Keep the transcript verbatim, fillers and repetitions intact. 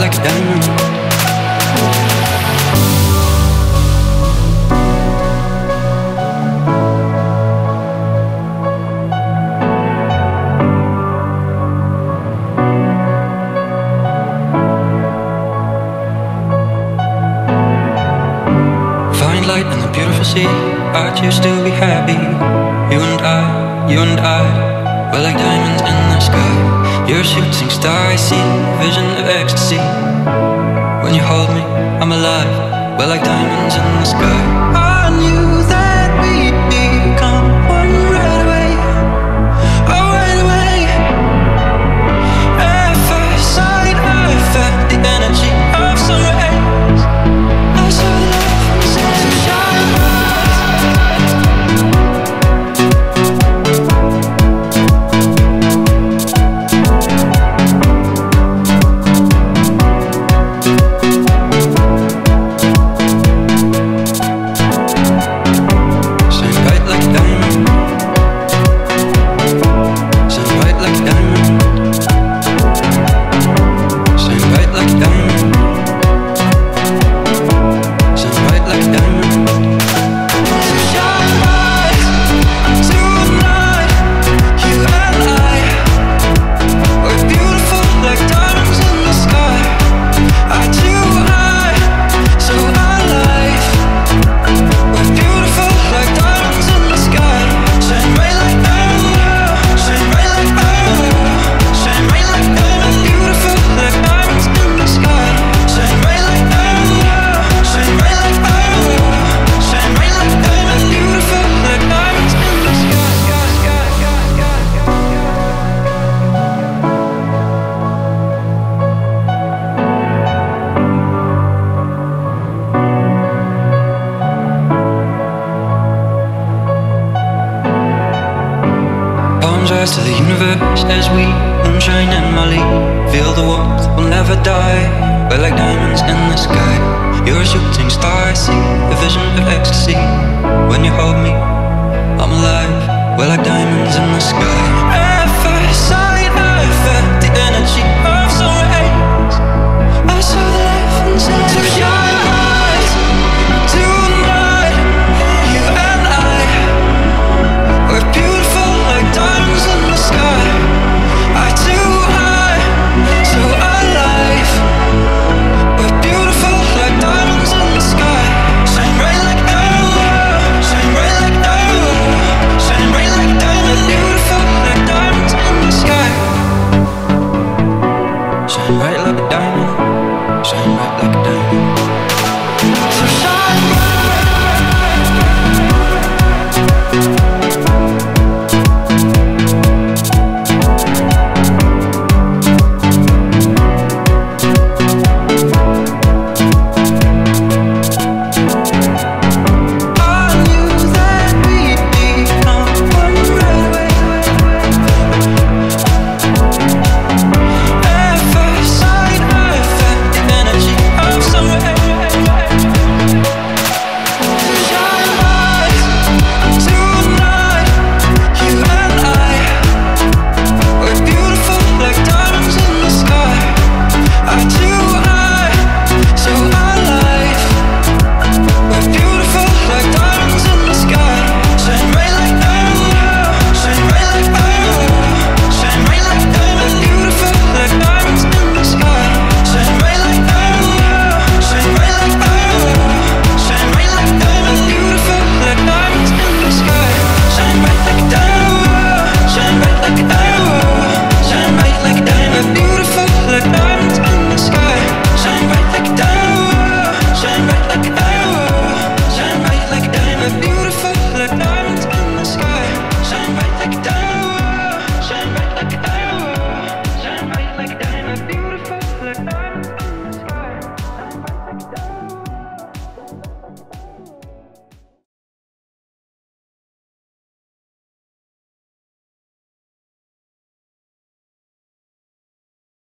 like a diamond. Light in the beautiful sea, I choose to be happy. You and I, you and I, we're like diamonds in the sky. You're a shooting star, I see vision of ecstasy. When you hold me, I'm alive. We're like diamonds in the sky. I knew that we'd become one right away, oh right away. At first sight, I felt the energy of sun rays. I saw the light. Rise to the universe as we, moonshine and Molly, feel the warmth, we'll never die. We're like diamonds in the sky. You're a shooting star, I see a vision of ecstasy. When you hold me, I'm alive. We're like diamonds in the sky. At first sight, I felt the energy.